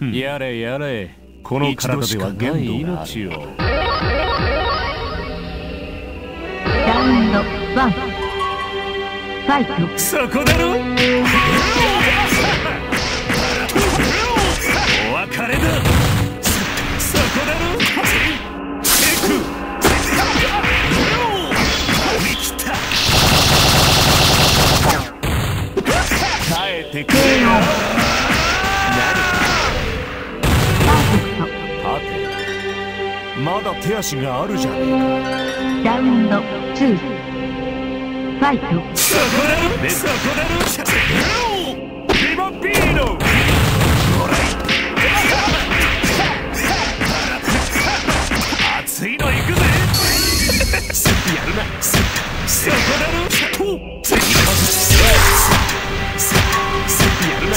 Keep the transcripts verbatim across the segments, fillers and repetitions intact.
やれやれ、この体では限度がある。ラウンドワン、ファイト。そこだろ。お別れだ。そこだろ。テイク。帰ってくれよ。まだ手足があるじゃねえか。ラウンドツー、ファイト。そこだろ、そこだろ。ビバビーノ。ほら。熱いの行くぜ。やるな。そこだろ。やるな。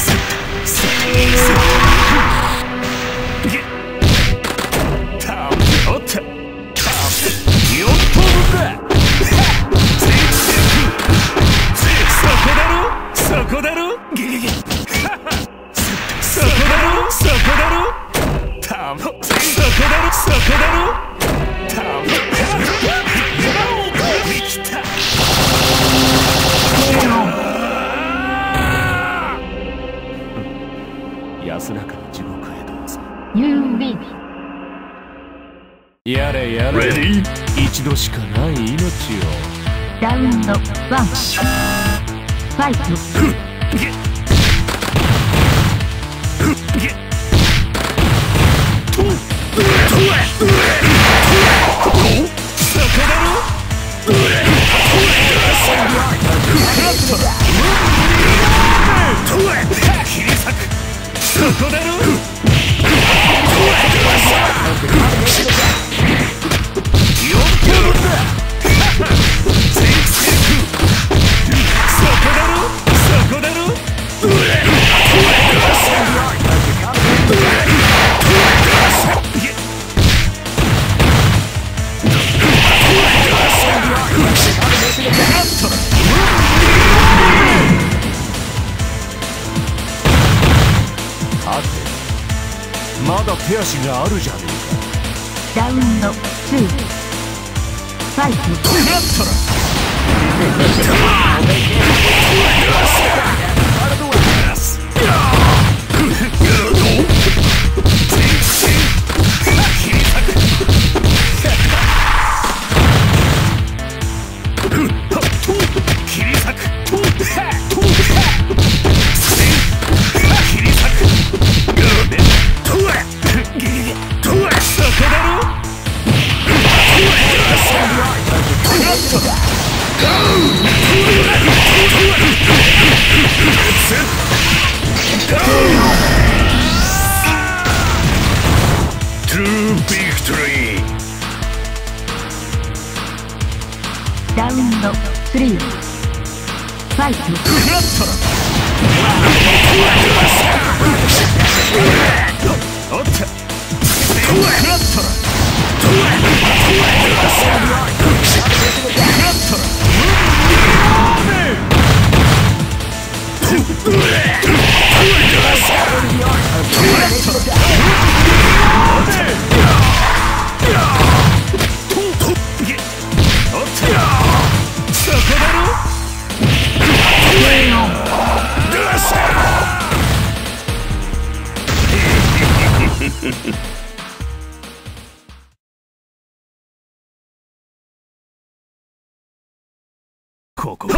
安らかな地獄へどうぞ。やれやれ、一度しかない命を。ラウンドワン、ファイト。そこだろ。まだ手足があるじゃねえか。ダウンのツー、ファイト。ここ。